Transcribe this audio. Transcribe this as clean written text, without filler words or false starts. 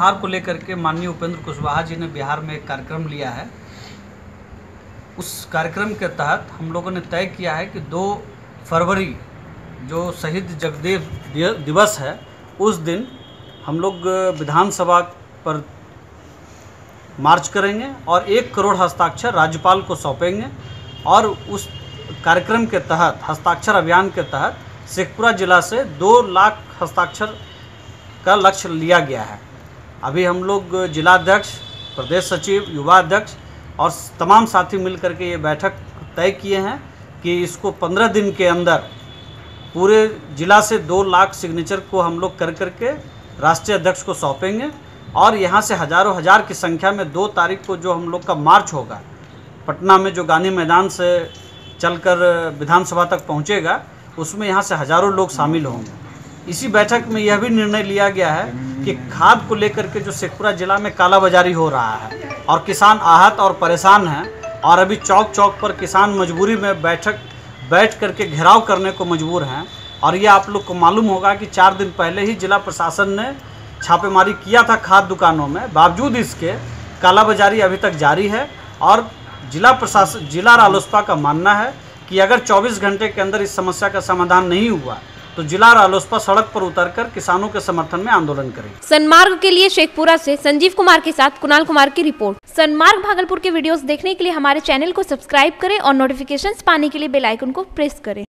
सुधार को लेकर के माननीय उपेंद्र कुशवाहा जी ने बिहार में एक कार्यक्रम लिया है। उस कार्यक्रम के तहत हम लोगों ने तय किया है कि 2 फरवरी जो शहीद जगदेव दिवस है, उस दिन हम लोग विधानसभा पर मार्च करेंगे और 1 करोड़ हस्ताक्षर राज्यपाल को सौंपेंगे। और उस कार्यक्रम के तहत, हस्ताक्षर अभियान के तहत, शेखपुरा जिला से 2 लाख हस्ताक्षर का लक्ष्य लिया गया है। अभी हम लोग जिलाध्यक्ष, प्रदेश सचिव, युवा अध्यक्ष और तमाम साथी मिलकर के ये बैठक तय किए हैं कि इसको 15 दिन के अंदर पूरे जिला से 2 लाख सिग्नेचर को हम लोग कर करके राष्ट्रीय अध्यक्ष को सौंपेंगे। और यहाँ से हज़ारों हज़ार की संख्या में 2 तारीख को जो हम लोग का मार्च होगा पटना में, जो गांधी मैदान से चलकर विधानसभा तक पहुँचेगा, उसमें यहाँ से हज़ारों लोग शामिल होंगे। इसी बैठक में यह भी निर्णय लिया गया है कि खाद को लेकर के जो शेखपुरा जिला में कालाबाजारी हो रहा है और किसान आहत और परेशान हैं, और अभी चौक चौक पर किसान मजबूरी में बैठ करके घेराव करने को मजबूर हैं। और ये आप लोग को मालूम होगा कि 4 दिन पहले ही जिला प्रशासन ने छापेमारी किया था खाद दुकानों में, बावजूद इसके कालाबाजारी अभी तक जारी है। और जिला रालोसपा का मानना है कि अगर 24 घंटे के अंदर इस समस्या का समाधान नहीं हुआ तो जिला रालोसपा सड़क पर उतरकर किसानों के समर्थन में आंदोलन करेगी। सनमार्ग के लिए शेखपुरा से संजीव कुमार के साथ कुणाल कुमार की रिपोर्ट। सनमार्ग भागलपुर के वीडियोस देखने के लिए हमारे चैनल को सब्सक्राइब करें और नोटिफिकेशंस पाने के लिए बेल आइकन को प्रेस करें।